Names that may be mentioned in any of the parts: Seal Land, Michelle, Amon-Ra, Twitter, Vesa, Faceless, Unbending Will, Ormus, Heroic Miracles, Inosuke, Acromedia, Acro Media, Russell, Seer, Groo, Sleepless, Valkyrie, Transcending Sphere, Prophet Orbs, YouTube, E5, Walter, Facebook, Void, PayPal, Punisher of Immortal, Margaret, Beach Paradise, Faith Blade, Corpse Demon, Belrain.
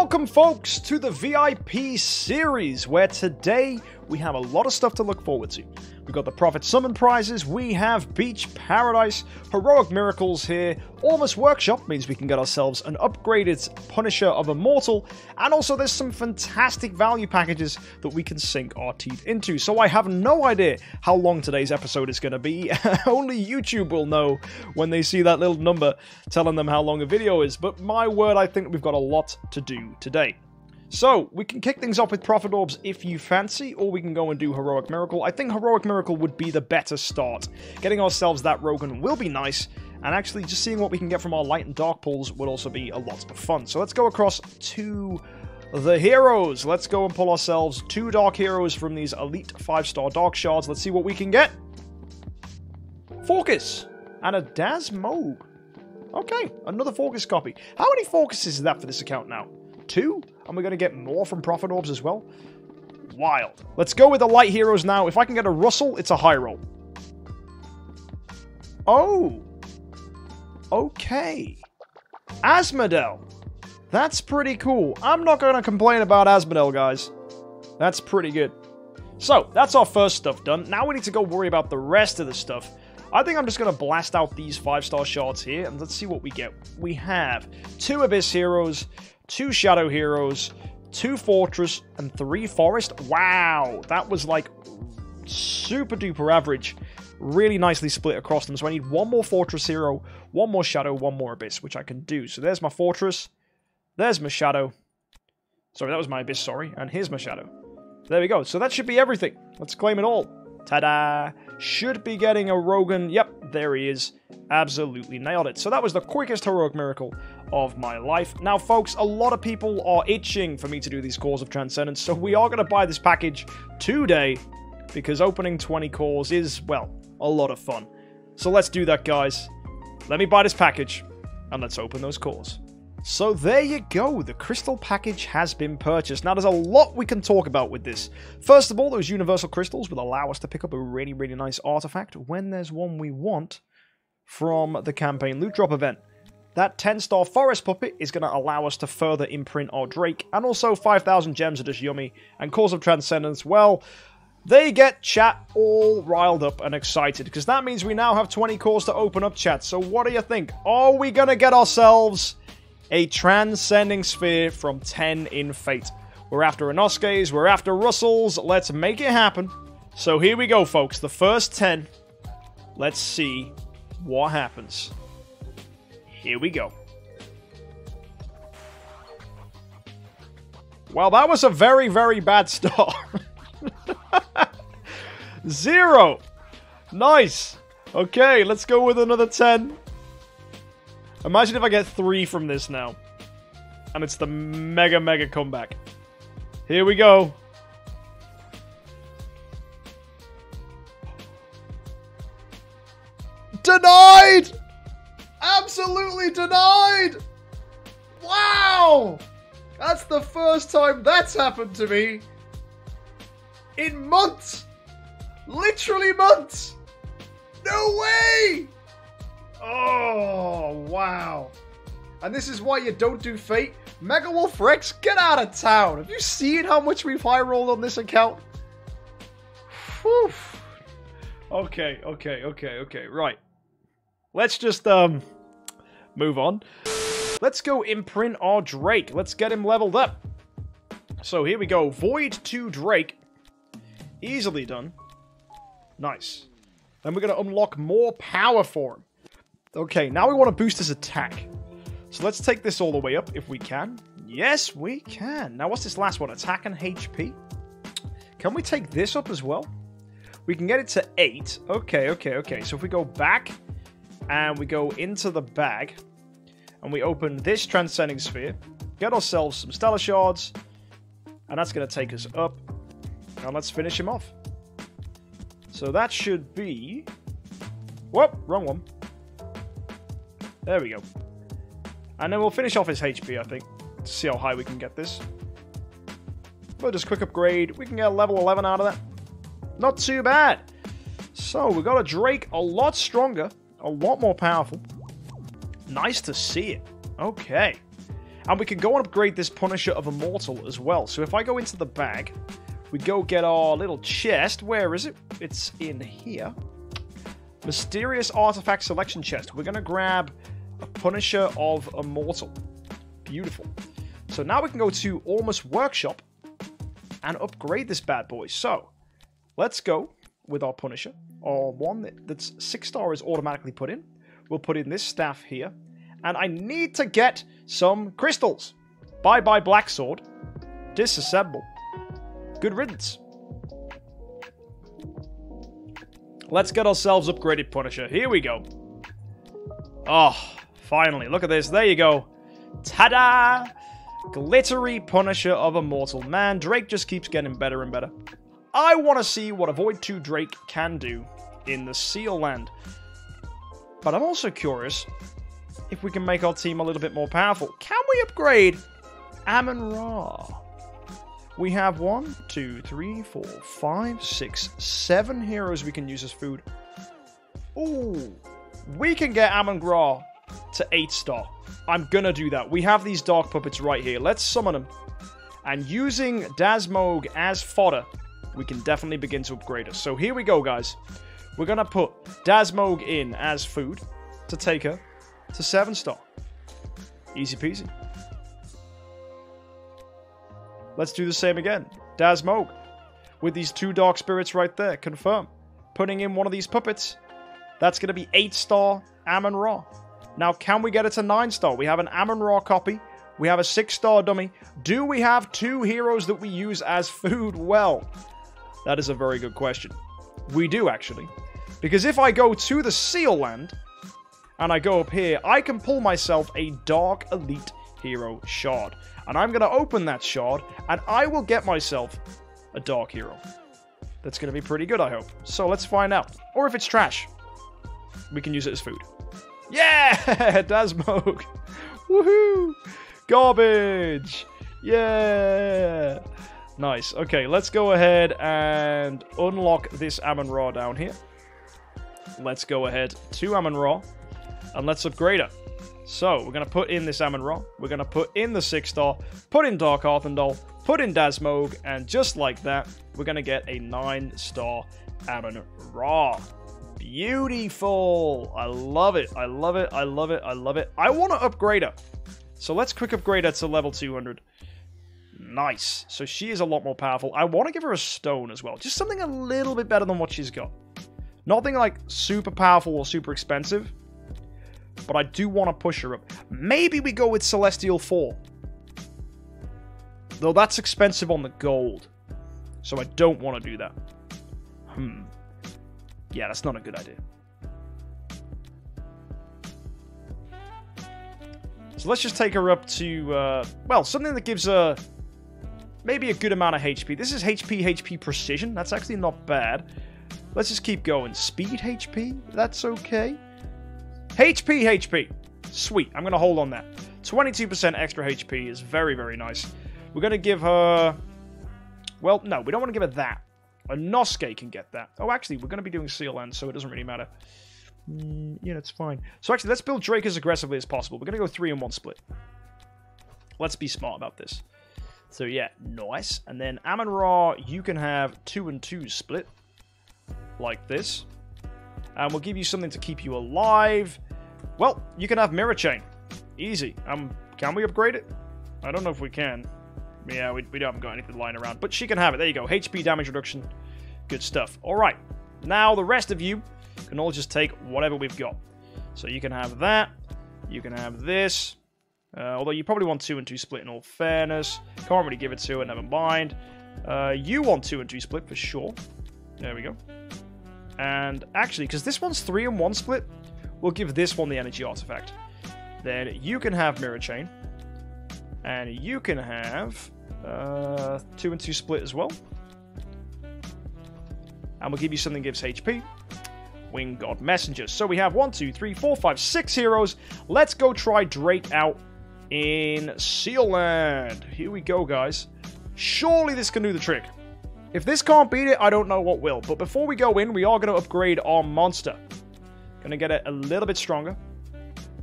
Welcome, folks, to the VIP series, where today we have a lot of stuff to look forward to. We've got the Prophet Summon prizes, we have Beach Paradise, Heroic Miracles here, Ormus Workshop means we can get ourselves an upgraded Punisher of Immortal, and also there's some fantastic value packages that we can sink our teeth into. So I have no idea how long today's episode is going to be. Only YouTube will know when they see that little number telling them how long a video is, but my word, I think we've got a lot to do today. So, we can kick things off with Prophet Orbs if you fancy, or we can go and do Heroic Miracle. I think Heroic Miracle would be the better start. Getting ourselves that Rogan will be nice, and actually just seeing what we can get from our Light and Dark pools would also be a lot of fun. So let's go across to the heroes. Let's go and pull ourselves two Dark Heroes from these elite 5-star Dark Shards. Let's see what we can get. Focus! And a Dasmog. Okay, another Focus copy. How many Focuses is that for this account now? 2? And we're going to get more from Prophet Orbs as well. Wild. Let's go with the light heroes now. If I can get a Russell, it's a high roll. Oh. Okay. Asmodel. That's pretty cool. I'm not going to complain about Asmodel, guys. That's pretty good. So, that's our first stuff done. Now we need to go worry about the rest of the stuff. I think I'm just going to blast out these 5-star shards here, and let's see what we get. We have 2 Abyss Heroes, 2 Shadow Heroes, 2 Fortress, and 3 Forest. Wow, that was like super duper average. Really nicely split across them. So I need one more Fortress Hero, one more Shadow, one more Abyss, which I can do. So there's my Fortress, there's my Shadow. Sorry, that was my Abyss, sorry. And here's my Shadow. There we go. So that should be everything. Let's claim it all. Ta-da! Should be getting a Rogan. Yep, there he is. Absolutely nailed it. So that was the quickest Heroic Miracle of my life. Now, folks, a lot of people are itching for me to do these Cores of Transcendence, so we are going to buy this package today, because opening 20 cores is, well, a lot of fun. So let's do that, guys. Let me buy this package, and let's open those cores. So there you go, the crystal package has been purchased. Now there's a lot we can talk about with this. First of all, those universal crystals will allow us to pick up a really, really nice artifact when there's one we want from the campaign loot drop event. That 10-star forest puppet is going to allow us to further imprint our Drake, and also 5,000 gems are just yummy, and Cores of Transcendence, well, they get chat all riled up and excited, because that means we now have 20 cores to open up, chat. So what do you think? Are we going to get ourselves a Transcending Sphere from 10 in Fate? We're after Inosuke's, we're after Russell's, let's make it happen. So here we go, folks, the first 10. Let's see what happens. Here we go. Well, that was a very, very bad start. 0. Nice. Okay, let's go with another 10. Imagine if I get 3 from this now. And it's the mega, mega comeback. Here we go. Denied! Absolutely denied! Wow! That's the first time that's happened to me in months. Literally months. No way! Oh, wow. And this is why you don't do Fate. Mega Wolf Rex, get out of town. Have you seen how much we've high rolled on this account? Whew. Okay. Right. Let's just, move on. Let's go imprint our Drake. Let's get him leveled up. So here we go. Void to Drake. Easily done. Nice. Then we're going to unlock more power for him. Okay, now we want to boost his attack. So let's take this all the way up if we can. Yes, we can. Now, what's this last one? Attack and HP. Can we take this up as well? We can get it to 8. Okay. So if we go back and we go into the bag and we open this Transcending Sphere, get ourselves some Stellar Shards, and that's going to take us up. And let's finish him off. So that should be... Whoop, wrong one. There we go. And then we'll finish off his HP, I think. Let's see how high we can get this. We'll just quick upgrade. We can get a level 11 out of that. Not too bad. So, we got a Drake a lot stronger, a lot more powerful. Nice to see it. Okay. And we can go and upgrade this Punisher of Immortal as well. So if I go into the bag, we go get our little chest. Where is it? It's in here. Mysterious Artifact Selection Chest. We're going to grab a Punisher of Immortal. Beautiful. So now we can go to Ormus Workshop and upgrade this bad boy. So let's go with our Punisher. Or one that's 6-star is automatically put in. We'll put in this staff here. And I need to get some crystals. Bye-bye, Black Sword. Disassemble. Good riddance. Let's get ourselves upgraded Punisher. Here we go. Oh, finally. Look at this. There you go. Ta-da! Glittery Punisher of Immortal. Man, Drake just keeps getting better and better. I want to see what a Void 2 Drake can do in the Seal Land. But I'm also curious if we can make our team a little bit more powerful. Can we upgrade Amon-Ra? We have 1, 2, 3, 4, 5, 6, 7 heroes we can use as food. Ooh, we can get Amon-Ra to 8-star. I'm gonna do that. We have these dark puppets right here. Let's summon them. And using Dasmog as fodder, we can definitely begin to upgrade us. So here we go, guys. We're gonna put Dasmog in as food to take her to 7-star. Easy peasy. Let's do the same again. Dasmog. With these 2 dark spirits right there. Confirm. Putting in one of these puppets. That's going to be 8-star Amon-Ra. Now, can we get it to 9-star? We have an Amon-Ra copy. We have a 6-star dummy. Do we have 2 heroes that we use as food? Well, that is a very good question. We do, actually. Because if I go to the Seal Land, and I go up here, I can pull myself a Dark Elite Hero Shard. And I'm going to open that shard, and I will get myself a Dark Hero. That's going to be pretty good, I hope. So let's find out. Or if it's trash, we can use it as food. Yeah! Dasmog! Woohoo! Garbage! Yeah! Nice. Okay, let's go ahead and unlock this Amon-Ra down here. Let's go ahead to Amon-Ra. And let's upgrade her. So, we're going to put in this Amon-Ra. We're going to put in the 6-star. Put in Dark Arthindol. Put in Dasmog. And just like that, we're going to get a 9-star Amon-Ra. Beautiful. I love it. I love it. I love it. I love it. I want to upgrade her. So, let's quick upgrade her to level 200. Nice. So, she is a lot more powerful. I want to give her a stone as well. Just something a little bit better than what she's got. Nothing like super powerful or super expensive. But I do want to push her up. Maybe we go with Celestial 4. Though that's expensive on the gold. So I don't want to do that. Yeah, that's not a good idea. So let's just take her up to, well, something that gives her maybe a good amount of HP. This is HP precision. That's actually not bad. Let's just keep going. Speed HP, that's okay. HP. Sweet. I'm going to hold on that. 22% extra HP is very, very nice. We're going to give her... Well, no, we don't want to give her that. Inosuke can get that. Oh, actually, we're going to be doing Seal Land, so it doesn't really matter. Yeah, that's fine. So actually, let's build Drake as aggressively as possible. We're going to go 3-in-1 split. Let's be smart about this. So yeah, nice. And then Amon-Ra, you can have 2-and-2 split. Like this. And we'll give you something to keep you alive. Well, you can have Mirror Chain. Easy. Can we upgrade it? I don't know if we can. Yeah, we haven't got anything lying around. But she can have it. There you go. HP damage reduction. Good stuff. Alright. Now, the rest of you can all just take whatever we've got. So you can have that. You can have this. Although you probably want 2-and-2 split in all fairness. Can't really give it to her. Never mind. You want 2-and-2 split for sure. There we go. And actually, because this one's 3-in-1 split, we'll give this one the energy artifact. Then you can have Mirror Chain. And you can have 2-and-2 split as well. And we'll give you something that gives HP. Wing God Messenger. So we have 1, 2, 3, 4, 5, 6 heroes. Let's go try Drake out in Seal Land. Here we go, guys. Surely this can do the trick. If this can't beat it, I don't know what will. But before we go in, we are going to upgrade our monster. Going to get it a little bit stronger.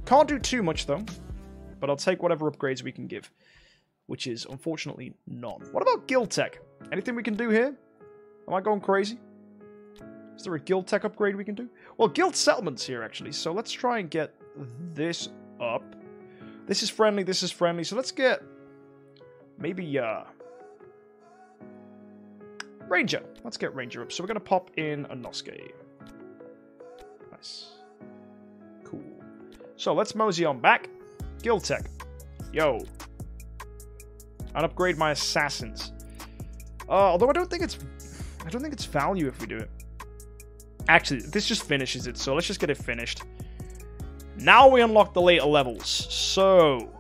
Can't do too much, though. but I'll take whatever upgrades we can give, which is unfortunately none. What about guild tech? Anything we can do here? Am I going crazy? Is there a guild tech upgrade we can do? Well, guild settlements here actually, so let's try and get this up. This is friendly, so let's get maybe Ranger. Let's get Ranger up. So we're gonna pop in Inosuke. Nice. Cool. So let's mosey on back. Guild tech. Yo. I'll upgrade my assassins. Although I don't think it's value if we do it. Actually, this just finishes it, so let's just get it finished. Now we unlock the later levels. So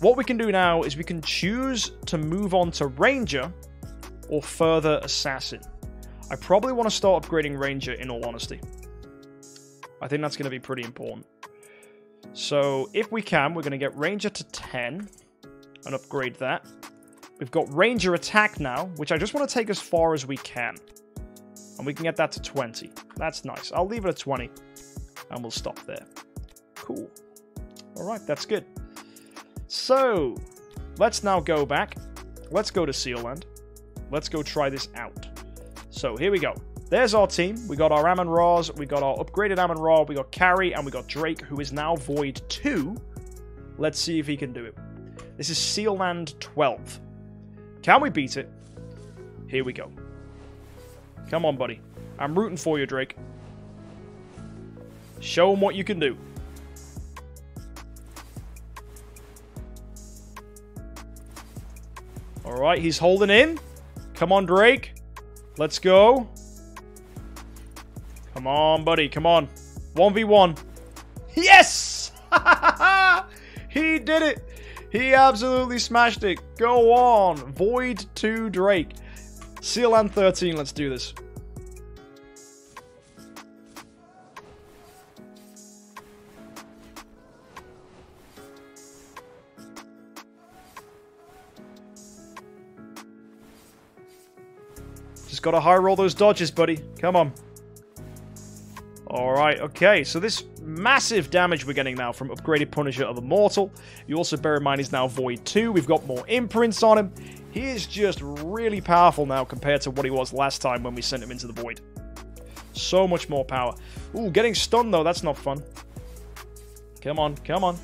what we can do now is we can choose to move on to Ranger or further Assassin. I probably want to start upgrading Ranger in all honesty. I think that's going to be pretty important. So if we can, we're going to get Ranger to 10 and upgrade that. We've got Ranger Attack now, which I just want to take as far as we can. And we can get that to 20. That's nice. I'll leave it at 20 and we'll stop there. Cool. Alright, that's good. So, let's now go back. Let's go to Seal Land. Let's go try this out. So, here we go. There's our team. We got our Amon-Ra's. We got our upgraded Amon-Ra. We got Carrie and we got Drake, who is now Void 2. Let's see if he can do it. This is Seal Land 12. Can we beat it? Here we go. Come on, buddy. I'm rooting for you, Drake. Show them what you can do. Alright, he's holding in. Come on, Drake. Let's go. Come on, buddy. Come on. 1v1. Yes! He did it. He absolutely smashed it. Go on. Void 2 Drake. Seal Land 13. Let's do this. Just gotta high roll those dodges, buddy. Come on. Alright, okay. So this massive damage we're getting now from upgraded Punisher of Immortal. You also bear in mind he's now Void 2. We've got more imprints on him. He is just really powerful now compared to what he was last time when we sent him into the Void. So much more power. Ooh, getting stunned though. That's not fun. Come on, come on.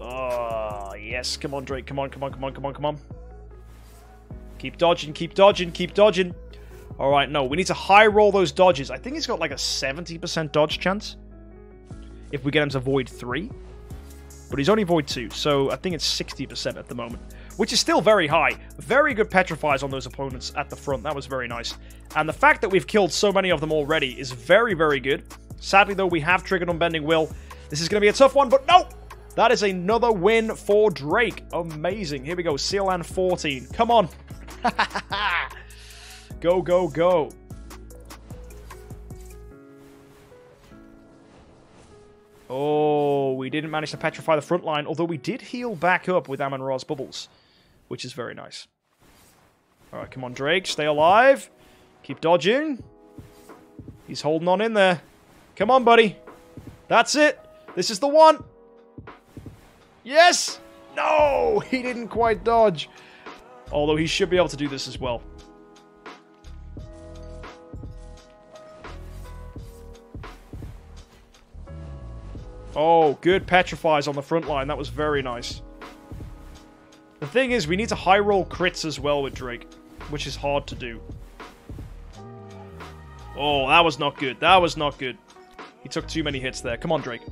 Oh, yes. Come on, Drake. Come on, come on, come on, come on, come on. Keep dodging, keep dodging, keep dodging. Alright, no, we need to high roll those dodges. I think he's got like a 70% dodge chance if we get him to Void 3. But he's only Void 2, so I think it's 60% at the moment, which is still very high. Very good petrifies on those opponents at the front. That was very nice. And the fact that we've killed so many of them already is very, very good. Sadly, though, we have triggered Unbending Will. This is going to be a tough one, but no! That is another win for Drake. Amazing. Here we go. Seal Land 14. Come on. Go, go, go. Oh, we didn't manage to petrify the front line, although we did heal back up with Amon-Ra's bubbles, which is very nice. Alright, come on, Drake. Stay alive. Keep dodging. He's holding on in there. Come on, buddy. That's it. This is the one. Yes! No! He didn't quite dodge. Although he should be able to do this as well. Oh, good petrifies on the front line. That was very nice. The thing is, we need to high roll crits as well with Drake, which is hard to do. Oh, that was not good. That was not good. He took too many hits there. Come on, Drake.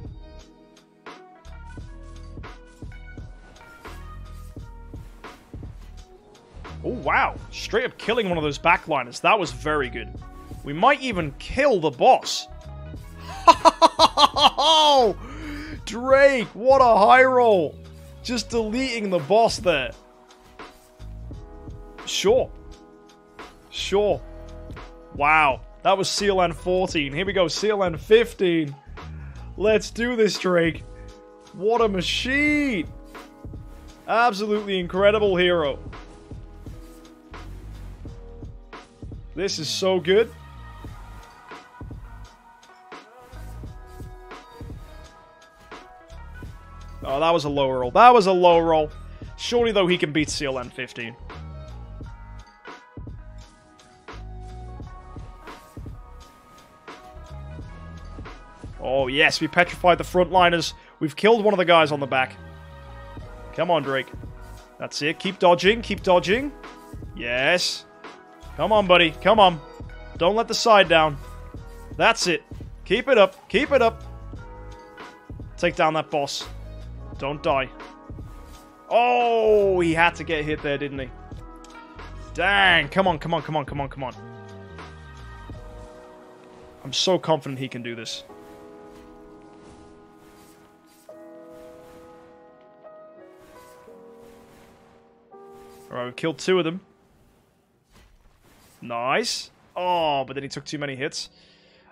Oh, wow. Straight up killing one of those backliners. That was very good. We might even kill the boss. Drake, what a high roll. Just deleting the boss there. Sure. Sure. Wow. That was Seal Land 14. Here we go, Seal Land 15. Let's do this, Drake. What a machine. Absolutely incredible hero. This is so good. Oh, that was a low roll. That was a low roll. Surely, though, he can beat Seal Land 15. Oh, yes, we petrified the frontliners. We've killed one of the guys on the back. Come on, Drake. That's it. Keep dodging. Keep dodging. Yes. Come on, buddy. Come on. Don't let the side down. That's it. Keep it up. Keep it up. Take down that boss. Don't die. Oh, he had to get hit there, didn't he? Dang. Come on, come on, come on, come on, come on. I'm so confident he can do this. Alright, we've killed two of them. Nice. Oh, but then he took too many hits.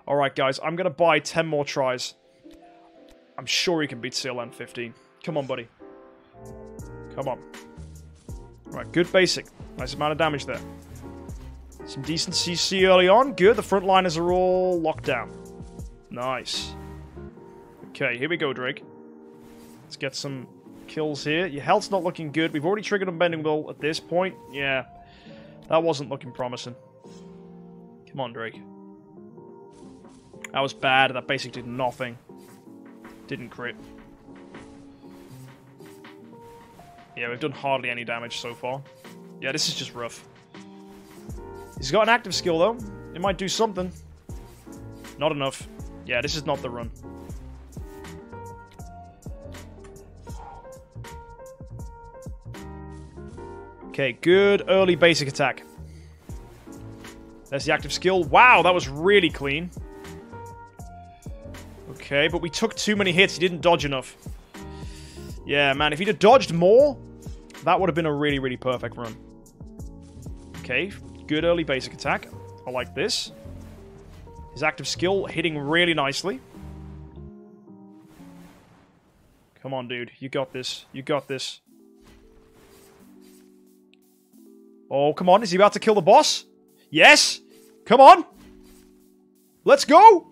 Alright, guys. I'm going to buy 10 more tries. I'm sure he can beat Seal Land 15. Come on, buddy. Come on. Alright, good basic. Nice amount of damage there. Some decent CC early on. Good. The frontliners are all locked down. Nice. Okay, here we go, Drake. Let's get some kills here. Your health's not looking good. We've already triggered Unbending Will at this point. Yeah. That wasn't looking promising. Come on, Drake. That was bad. That basic did nothing. Didn't crit. Yeah, we've done hardly any damage so far. Yeah, this is just rough. He's got an active skill, though. It might do something. Not enough. Yeah, this is not the run. Okay, good early basic attack. There's the active skill. Wow, that was really clean. Okay, but we took too many hits. He didn't dodge enough. Yeah, man, if he'd have dodged more, that would have been a really, really perfect run. Okay, good early basic attack. I like this. His active skill hitting really nicely. Come on, dude. You got this. You got this. Oh, come on. Is he about to kill the boss? Yes! Come on! Let's go!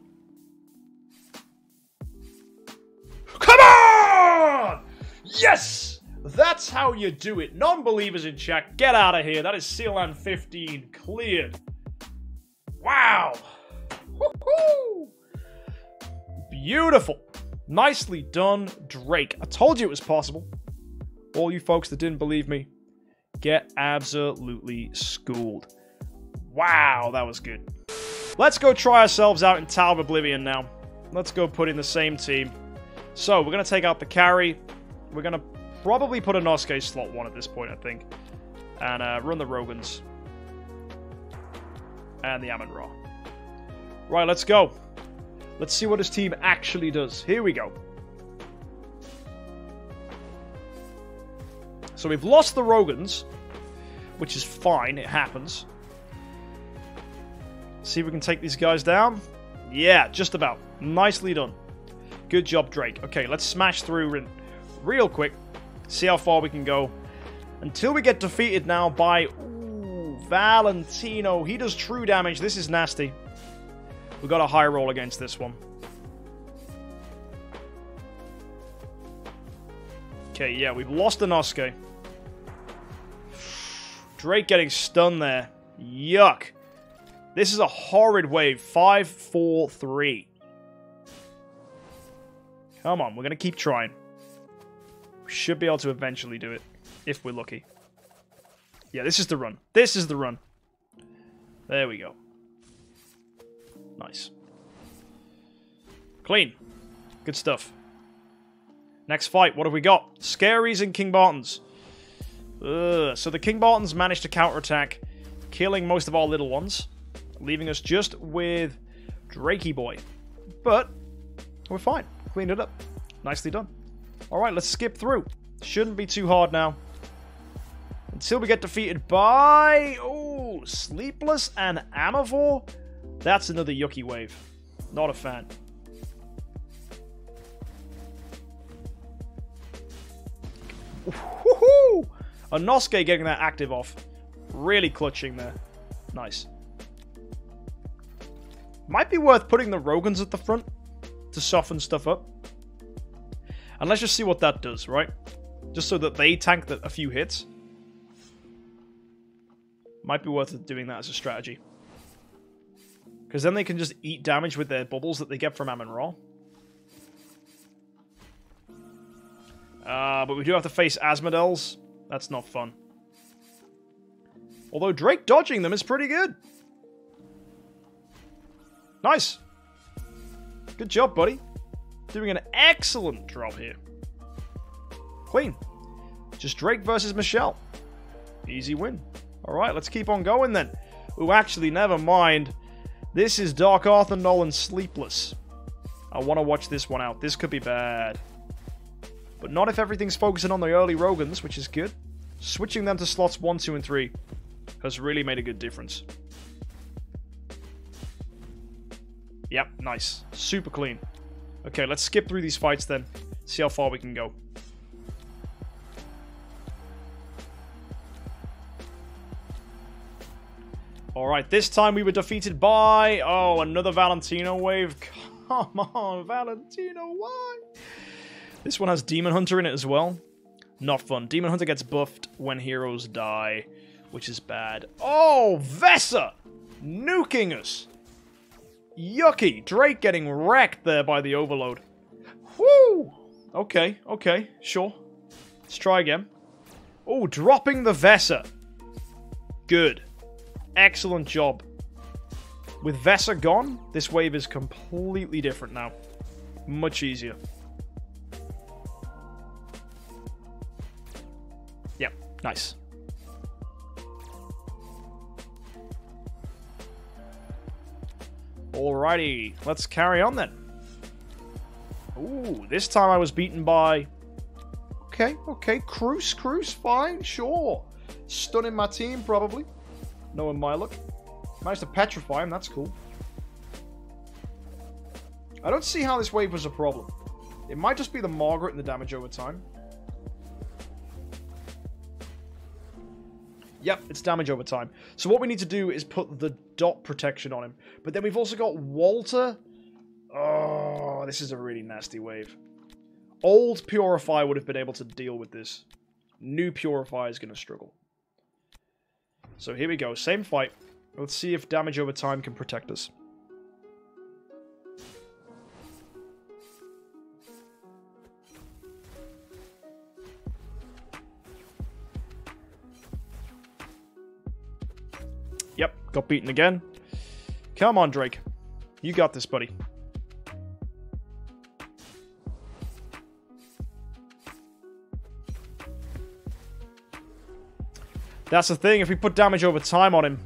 Come on! Yes! That's how you do it. Non-believers in chat, get out of here. That is Seal Land 15 cleared. Wow! Woohoo! Beautiful. Nicely done, Drake. I told you it was possible. All you folks that didn't believe me, get absolutely schooled. Wow, that was good. Let's go try ourselves out in Tower of Oblivion now. Let's go put in the same team. So, we're going to take out the carry. We're going to probably put Inosuke slot 1 at this point, I think. And run the Rogans. And the Amon-Ra. Right, let's go. Let's see what his team actually does. Here we go. So we've lost the Rogans, which is fine, it happens. See if we can take these guys down. Yeah, just about. Nicely done. Good job, Drake. Okay, let's smash through real quick. See how far we can go. Until we get defeated now by Valentino. He does true damage. This is nasty. We've got a high roll against this one. Okay, yeah, we've lost Inosuke. Drake getting stunned there. Yuck. This is a horrid wave. 5-4-3. Come on, we're going to keep trying. We should be able to eventually do it, if we're lucky. Yeah, this is the run. This is the run. There we go. Nice. Clean. Good stuff. Next fight, what have we got? Scaries and King Bartons. Ugh. So the King Bartons managed to counterattack, killing most of our little ones, leaving us just with Drakey Boy. But we're fine. Cleaned it up. Nicely done. Alright, let's skip through. Shouldn't be too hard now. Until we get defeated by... Oh, Sleepless and Amavore. That's another yucky wave. Not a fan. Woohoo! Inosuke getting that active off. Really clutching there. Nice. Might be worth putting the Rogans at the front to soften stuff up. And let's just see what that does, right? Just so that they tank a few hits. Might be worth doing that as a strategy. Because then they can just eat damage with their bubbles that they get from Amon-Ra. But we do have to face Asmodels. That's not fun. Although Drake dodging them is pretty good. Nice. Good job, buddy. Doing an excellent job here. Clean. Just Drake versus Michelle. Easy win. Alright, let's keep on going then. Oh, actually, never mind. This is Dark Arthindol and Sleepless. I want to watch this one out. This could be bad. But not if everything's focusing on the early Rogans, which is good. Switching them to slots 1, 2, and 3 has really made a good difference. Yep, nice. Super clean. Okay, let's skip through these fights then. See how far we can go. Alright, this time we were defeated by... Oh, another Valentino wave. Come on, Valentino, why? This one has Demon Hunter in it as well. Not fun. Demon Hunter gets buffed when heroes die, which is bad. Oh, Vesa! Nuking us! Yucky! Drake getting wrecked there by the overload. Whoo! Okay, okay, sure. Let's try again. Oh, dropping the Vesa. Good. Excellent job. With Vesa gone, this wave is completely different now. Much easier. Nice. Alrighty, let's carry on then. Ooh, this time I was beaten by... Okay, okay, Cruz, fine, sure. Stunning my team, probably. Knowing my luck. Managed to petrify him, that's cool. I don't see how this wave was a problem. It might just be the Margaret and the damage over time. Yep, it's damage over time. So what we need to do is put the dot protection on him. But then we've also got Walter. Oh, this is a really nasty wave. Old Purify would have been able to deal with this. New Purify is going to struggle. So here we go. Same fight. Let's see if damage over time can protect us. Yep, got beaten again. Come on, Drake. You got this, buddy. That's the thing. If we put damage over time on him,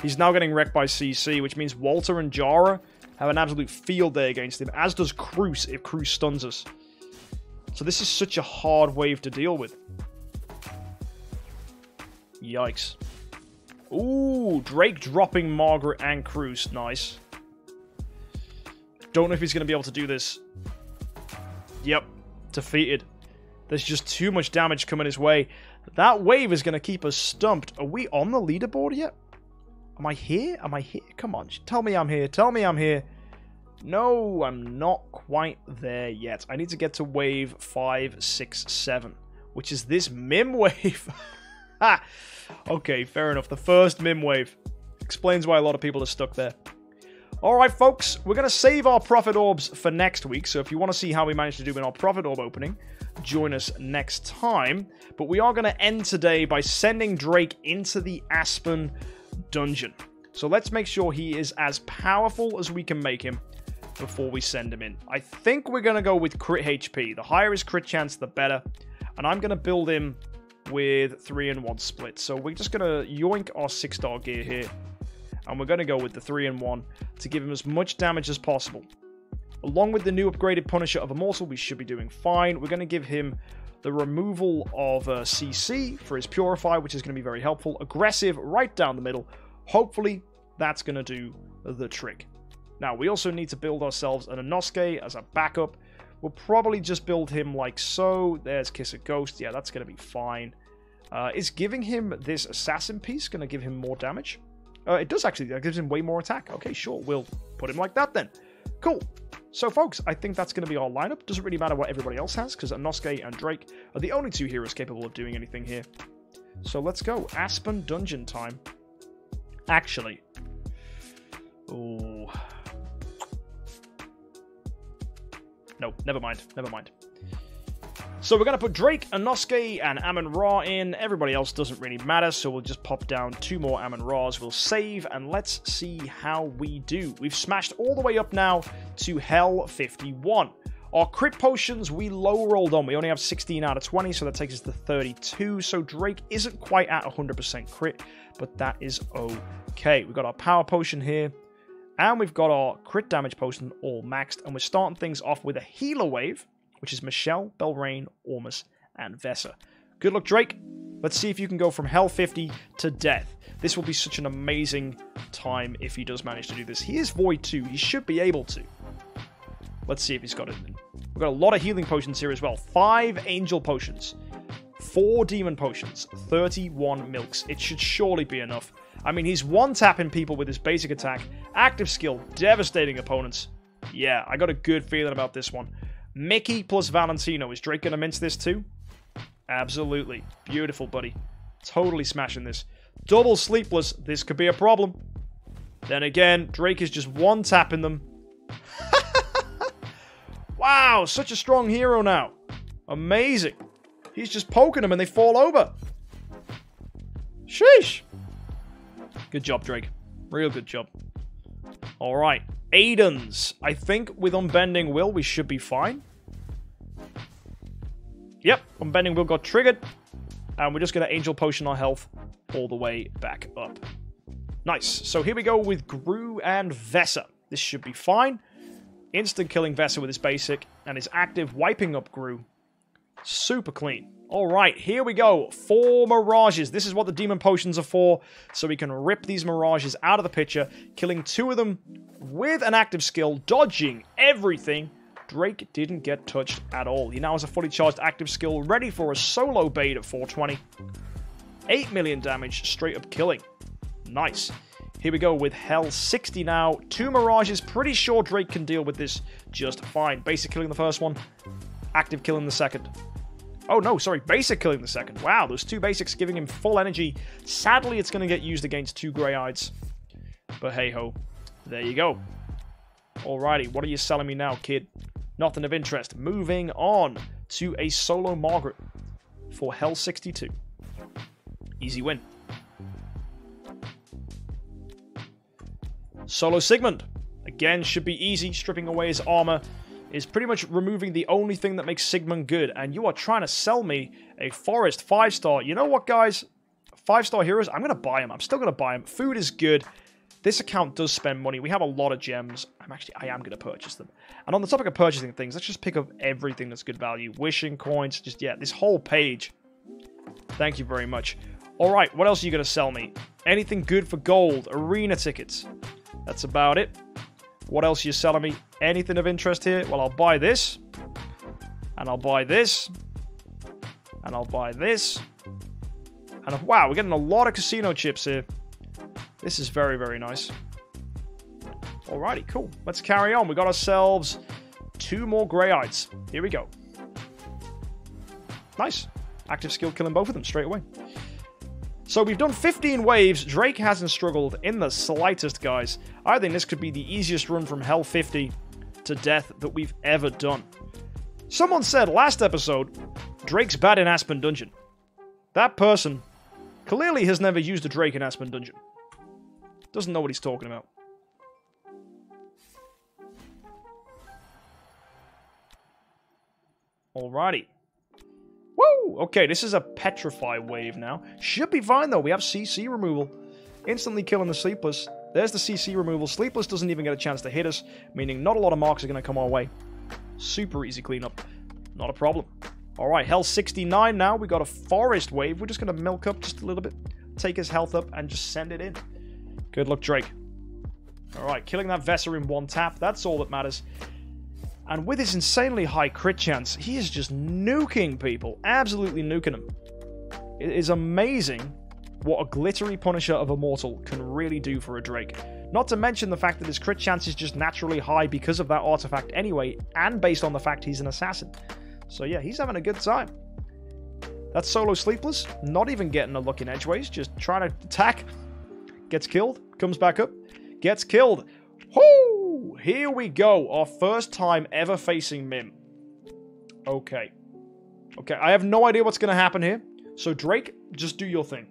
he's now getting wrecked by CC, which means Walter and Jara have an absolute field day against him, as does Cruz if Cruz stuns us. So this is such a hard wave to deal with. Yikes. Ooh, Drake dropping Margaret and Cruz. Nice. Don't know if he's going to be able to do this. Yep. Defeated. There's just too much damage coming his way. That wave is going to keep us stumped. Are we on the leaderboard yet? Am I here? Am I here? Come on. Tell me I'm here. Tell me I'm here. No, I'm not quite there yet. I need to get to wave 5, 6, 7, which is this Mim wave. Ha! Okay, fair enough. The first Mim wave. Explains why a lot of people are stuck there. Alright, folks. We're going to save our Prophet Orbs for next week. So if you want to see how we managed to do in our Prophet Orb opening, join us next time. But we are going to end today by sending Drake into the Aspen Dungeon. So let's make sure he is as powerful as we can make him before we send him in. I think we're going to go with crit HP. The higher his crit chance, the better. And I'm going to build him with 3-in-1 split. So we're just going to yoink our 6-star gear here. And we're going to go with the 3-in-1 to give him as much damage as possible. Along with the new upgraded Punisher of Immortal, we should be doing fine. We're going to give him the removal of CC for his Purify, which is going to be very helpful. Aggressive, right down the middle. Hopefully, that's going to do the trick. Now, we also need to build ourselves an Inosuke as a backup. We'll probably just build him like so. There's Kiss a Ghost. Yeah, that's going to be fine. Is giving him this Assassin piece going to give him more damage? It does actually. That gives him way more attack. Okay, sure. We'll put him like that then. Cool. So folks, I think that's going to be our lineup. Doesn't really matter what everybody else has, because Inosuke and Drake are the only two heroes capable of doing anything here. So let's go. Aspen Dungeon time. Actually. Ooh. No, never mind. Never mind. So we're going to put Drake, Inosuke, and Amon-Ra in. Everybody else doesn't really matter, so we'll just pop down two more Amon-Ras. We'll save, and let's see how we do. We've smashed all the way up now to Hell 51. Our crit potions we low-rolled on. We only have 16 out of 20, so that takes us to 32. So Drake isn't quite at 100% crit, but that is okay. We've got our power potion here, and we've got our crit damage potion all maxed, and we're starting things off with a healer wave, which is Michelle, Belrain, Ormus, and Vesa. Good luck, Drake. Let's see if you can go from Hell 50 to Death. This will be such an amazing time if he does manage to do this. He is Void 2. He should be able to. Let's see if he's got it. We've got a lot of healing potions here as well. 5 Angel Potions. 4 Demon Potions. 31 Milks. It should surely be enough. I mean, he's one-tapping people with his basic attack. Active skill, devastating opponents. Yeah, I got a good feeling about this one. Mickey plus Valentino. Is Drake going to mince this too? Absolutely. Beautiful, buddy. Totally smashing this. Double Sleepless. This could be a problem. Then again, Drake is just one-tapping them. Wow, such a strong hero now. Amazing. He's just poking them and they fall over. Sheesh. Good job, Drake. Real good job. All right. Aiden's. I think with Unbending Will, we should be fine. Yep, Unbending Will got triggered. And we're just going to Angel Potion our health all the way back up. Nice. So here we go with Groo and Vesa. This should be fine. Instant killing Vesa with his basic and his active, wiping up Groo. Super clean. All right, here we go. 4 Mirages. This is what the Demon Potions are for, so we can rip these Mirages out of the picture, killing 2 of them with an active skill, dodging everything. Drake didn't get touched at all. He now has a fully charged active skill, ready for a solo bait at 420. 8 million damage, straight up killing. Nice. Here we go with Hell 60 now. 2 Mirages. Pretty sure Drake can deal with this just fine. Basic killing the first one, active killing the second. Oh, no, sorry. Basic killing the second. Wow, those 2 basics giving him full energy. Sadly, it's going to get used against 2 Grey-Eyeds. But hey-ho. There you go. Alrighty, what are you selling me now, kid? Nothing of interest. Moving on to a solo Margaret for Hell 62. Easy win. Solo Sigmund. Again, should be easy. Stripping away his armor is pretty much removing the only thing that makes Sigmund good, and you are trying to sell me a Forest 5-star. You know what, guys? 5-star heroes, I'm going to buy them. I'm still going to buy them. Food is good. This account does spend money. We have a lot of gems. I am going to purchase them. And on the topic of purchasing things, let's just pick up everything that's good value. Wishing coins, just, yeah, this whole page. Thank you very much. All right, what else are you going to sell me? Anything good for gold? Arena tickets. That's about it. What else are you selling me? Anything of interest here? Well, I'll buy this. And I'll buy this. And I'll buy this. And wow, we're getting a lot of casino chips here. This is very, very nice. Alrighty, cool. Let's carry on. We got ourselves 2 more Grey-Eyeds. Here we go. Nice. Active skill killing both of them straight away. So we've done 15 waves. Drake hasn't struggled in the slightest, guys. I think this could be the easiest run from Hell 50 to Death that we've ever done. Someone said last episode, Drake's bad in Aspen Dungeon. That person clearly has never used a Drake in Aspen Dungeon. Doesn't know what he's talking about. Alrighty. Woo! Okay, this is a Petrify wave now. Should be fine, though. We have CC removal. Instantly killing the Sleepless. There's the CC removal. Sleepless doesn't even get a chance to hit us, meaning not a lot of marks are going to come our way. Super easy cleanup. Not a problem. All right, Hell 69 now. We got a Forest wave. We're just going to milk up just a little bit, take his health up, and just send it in. Good luck, Drake. All right, killing that Vesa in one tap. That's all that matters. And with his insanely high crit chance, he is just nuking people. Absolutely nuking them. It is amazing what a glittery Punisher of Immortal can really do for a Drake. Not to mention the fact that his crit chance is just naturally high because of that artifact anyway, and based on the fact he's an assassin. So yeah, he's having a good time. That's solo Sleepless, not even getting a look in edgeways, just trying to attack. Gets killed, comes back up, gets killed. Whoo! Here we go, our first time ever facing Mim. Okay. Okay, I have no idea what's going to happen here. So Drake, just do your thing.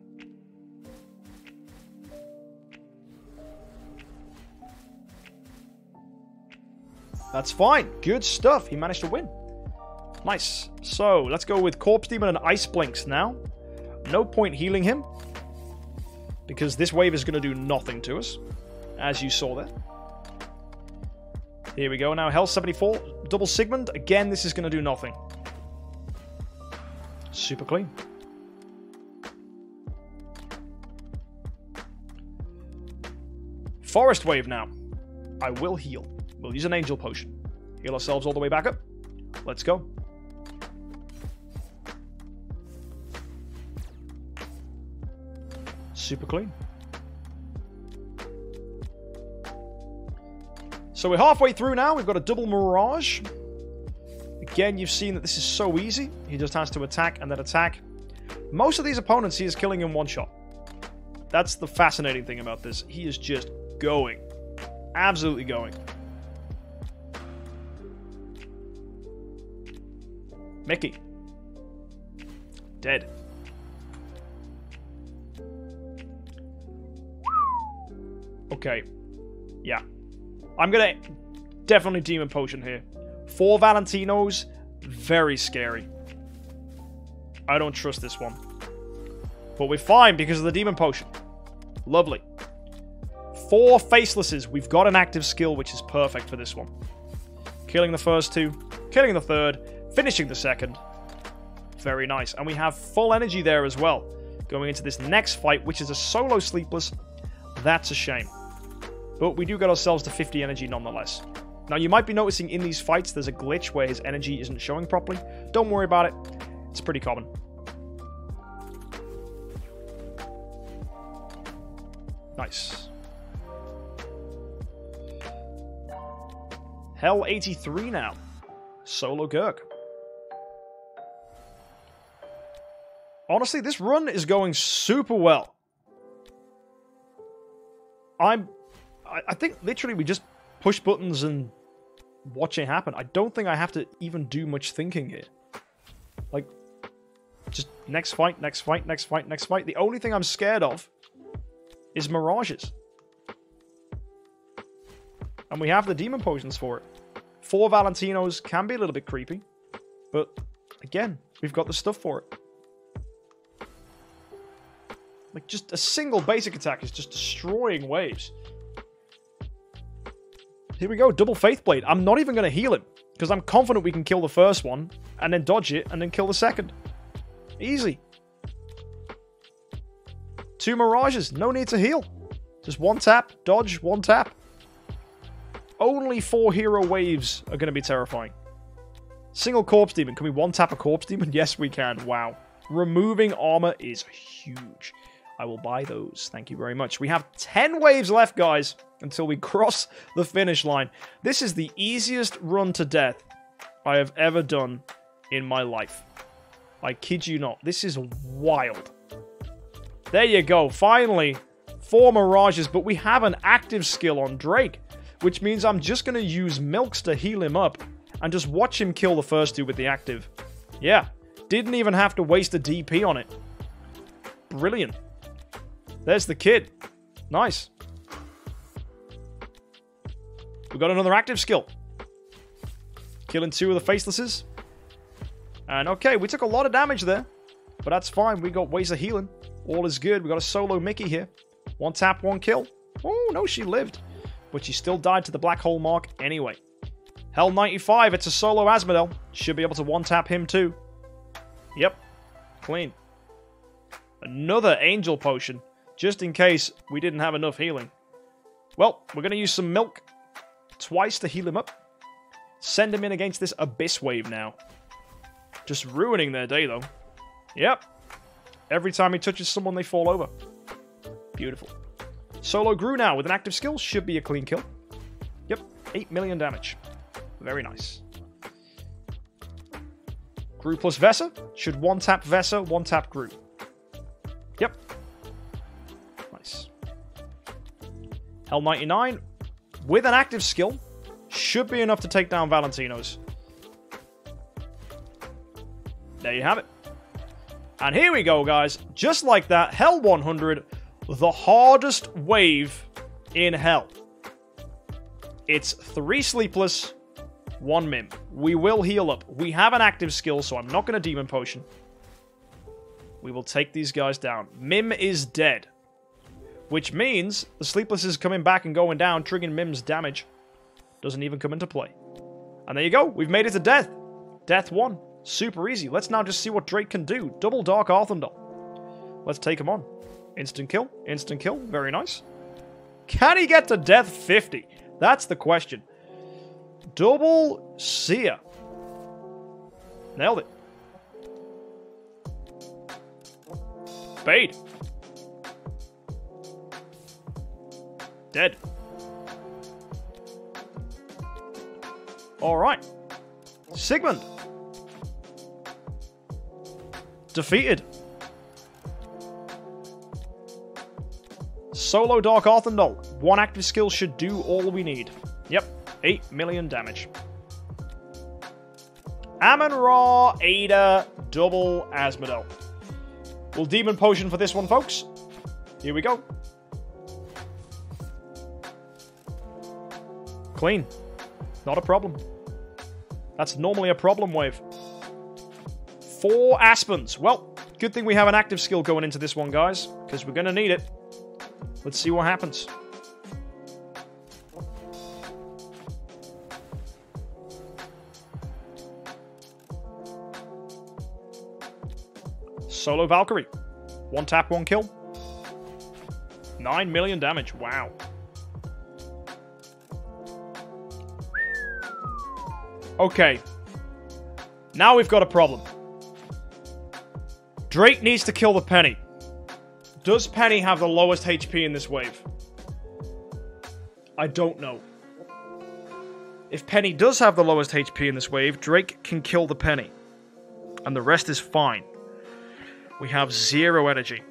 That's fine. Good stuff. He managed to win. Nice. So, let's go with Corpse Demon and Ice Blinks now. No point healing him, because this wave is going to do nothing to us, as you saw there. Here we go. Now, Hell 74. Double Sigmund. Again, this is going to do nothing. Super clean. Forest Wave now. I will heal. We'll use an Angel Potion. Heal ourselves all the way back up. Let's go. Super clean. So we're halfway through now. We've got a double Mirage. Again, you've seen that this is so easy. He just has to attack and then attack. Most of these opponents he is killing in one shot. That's the fascinating thing about this. He is just going. Absolutely going. Mickey. Dead. Okay. Yeah. I'm gonna definitely Demon Potion here. 4 Valentinos. Very scary. I don't trust this one. But we're fine because of the Demon Potion. Lovely. 4 Facelesses. We've got an active skill, which is perfect for this one. Killing the first two. Killing the third. Finishing the second. Very nice. And we have full energy there as well, going into this next fight, which is a solo Sleepless. That's a shame. But we do get ourselves to 50 energy nonetheless. Now, you might be noticing in these fights, there's a glitch where his energy isn't showing properly. Don't worry about it. It's pretty common. Nice. Hell 83 now. Solo Gurk. Honestly, this run is going super well. I think literally we just push buttons and watch it happen. I don't think I have to even do much thinking here. Like, just next fight, next fight, next fight, next fight. The only thing I'm scared of is Mirages. And we have the Demon Potions for it. 4 Valentinos can be a little bit creepy. But, again, we've got the stuff for it. Like, just a single basic attack is just destroying waves. Here we go, double Faith Blade. I'm not even going to heal him, because I'm confident we can kill the first one, and then dodge it, and then kill the second. Easy. 2 Mirages, no need to heal. Just one tap, dodge, one tap. Only 4 hero waves are going to be terrifying. Single Corpse Demon. Can we one tap a Corpse Demon? Yes, we can. Wow. Removing armor is huge. I will buy those. Thank you very much. We have 10 waves left, guys, until we cross the finish line. This is the easiest run to death I have ever done in my life. I kid you not. This is wild. There you go. Finally, 4 Mirages, but we have an active skill on Drake, which means I'm just going to use Milks to heal him up and just watch him kill the first two with the active. Yeah. Didn't even have to waste a DP on it. Brilliant. There's the kid. Nice. We got another active skill. Killing 2 of the Facelesses. And okay, we took a lot of damage there. But that's fine. We got ways of healing. All is good. We got a solo Mickey here. One tap, one kill. Oh, no, she lived. But she still died to the black hole mark anyway. Hell 95. It's a solo Asmodel. Should be able to one tap him too. Yep. Clean. Another Angel Potion. Just in case we didn't have enough healing. Well, we're going to use some Milk twice to heal him up. Send him in against this Abyss Wave now. Just ruining their day, though. Yep. Every time he touches someone, they fall over. Beautiful. Solo Groo now with an active skill. Should be a clean kill. Yep, 8 million damage. Very nice. Groo plus Vesa. Should one tap Vesa, one tap Groo. Yep. Nice. Hell 99 with an active skill. Should be enough to take down Valentino's. There you have it. And here we go, guys. Just like that, Hell 100, the hardest wave in Hell. It's 3 Sleepless, 1 Mim. We will heal up. We have an active skill, so I'm not going to Demon Potion. We will take these guys down. Mim is dead. Which means the Sleepless is coming back and going down, triggering Mim's damage. Doesn't even come into play. And there you go. We've made it to Death. Death 1. Super easy. Let's now just see what Drake can do. Double Dark Arthindol. Let's take him on. Instant kill. Instant kill. Very nice. Can he get to Death 50? That's the question. Double Seer. Nailed it. Bait. Dead. Alright. Sigmund. Defeated. Solo Dark Arthindol. One active skill should do all we need. Yep. 8 million damage. Amon-Ra, Ada, double Asmodel. We'll Demon Potion for this one, folks. Here we go. Clean. Not a problem. That's normally a problem wave. 4 Aspens. Well, good thing we have an active skill going into this one, guys, because we're going to need it. Let's see what happens. Solo Valkyrie. One tap, one kill. 9 million damage. Wow. Okay. Now we've got a problem. Drake needs to kill the Penny. Does Penny have the lowest HP in this wave? I don't know. If Penny does have the lowest HP in this wave, Drake can kill the Penny. And the rest is fine. We have 0 energy.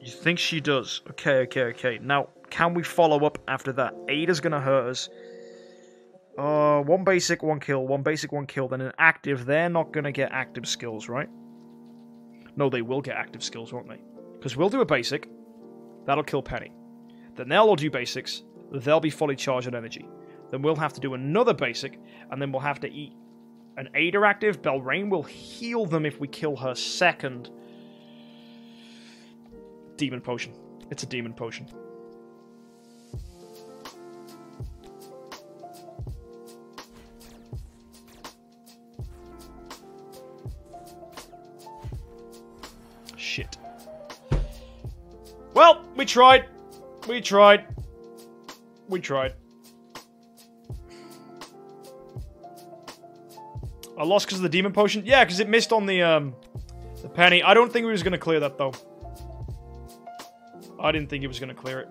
You think she does? Okay, okay, okay. Now, can we follow up after that? Ada's gonna hurt us. One basic, one kill, one basic, one kill, then an active. They're not going to get active skills, right? No, they will get active skills, won't they? Because we'll do a basic. That'll kill Penny. Then they'll all do basics. They'll be fully charged on energy. Then we'll have to do another basic, and then we'll have to eat an Ada active. Belrain will heal them if we kill her second. Demon Potion. It's a Demon Potion. Well, we tried. We tried. We tried. I lost because of the Demon Potion. Yeah, because it missed on the Penny. I don't think we was going to clear that, though. I didn't think he was going to clear it.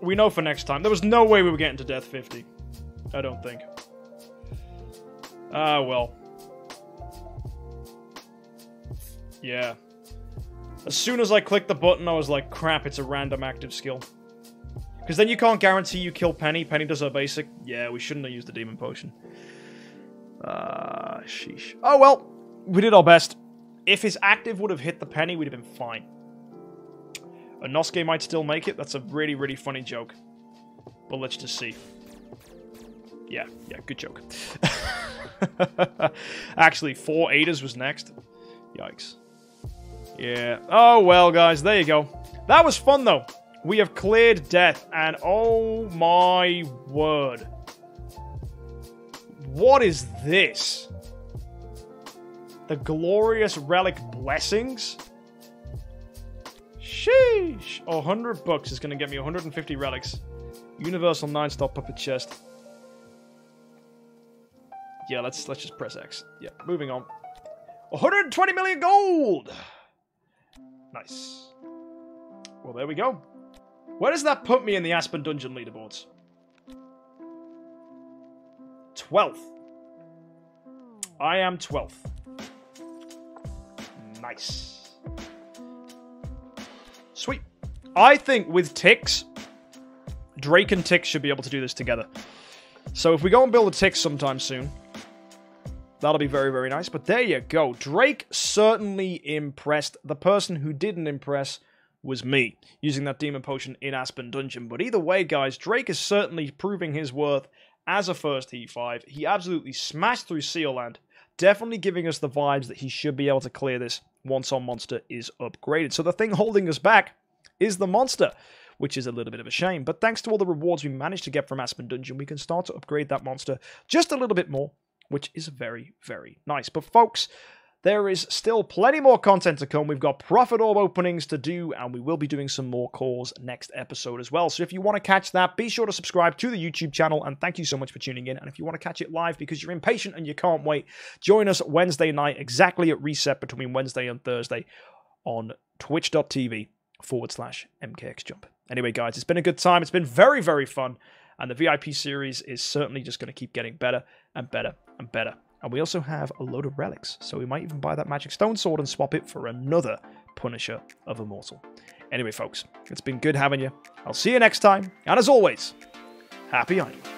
We know for next time. There was no way we were getting to Death 50. I don't think. Ah, well. Yeah. As soon as I clicked the button, I was like, crap, it's a random active skill. Because then you can't guarantee you kill Penny. Penny does her basic. Yeah, we shouldn't have used the Demon Potion. Sheesh. Oh, well. We did our best. If his active would have hit the Penny, we'd have been fine. Inosuke might still make it. That's a really, really funny joke. But let's just see. Yeah, yeah, good joke. Actually, 4 Adas was next. Yikes. Yeah. Oh, well, guys, there you go. That was fun, though. We have cleared Death, and oh my word. What is this? The Glorious Relic Blessings? Sheesh. $100 is going to get me 150 relics. Universal 9-star puppet chest. Yeah, let's just press X. Yeah, moving on. 120 million gold! Nice. Well, there we go. Where does that put me in the Aspen Dungeon leaderboards? 12th. I am 12th. Nice. Sweet. I think with Tix, Drake and Tix should be able to do this together. So if we go and build a Tix sometime soon, that'll be very, very nice. But there you go. Drake certainly impressed. The person who didn't impress was me, using that demon potion in Aspen Dungeon. But either way, guys, Drake is certainly proving his worth as a first E5. He absolutely smashed through Seal Land, definitely giving us the vibes that he should be able to clear this once our monster is upgraded. So the thing holding us back is the monster, which is a little bit of a shame. But thanks to all the rewards we managed to get from Aspen Dungeon, we can start to upgrade that monster just a little bit more, which is very, very nice. But folks, there is still plenty more content to come. We've got Prophet Orb openings to do, and we will be doing some more cores next episode as well. So if you want to catch that, be sure to subscribe to the YouTube channel, and thank you so much for tuning in. And if you want to catch it live because you're impatient and you can't wait, join us Wednesday night, exactly at reset between Wednesday and Thursday on twitch.tv/MKXJump. Anyway, guys, it's been a good time. It's been very, very fun, and the VIP series is certainly just going to keep getting better and better and better. And we also have a load of relics, so we might even buy that magic stone sword and swap it for another Punisher of Immortal. Anyway, folks, it's been good having you. I'll see you next time, and as always, happy idling.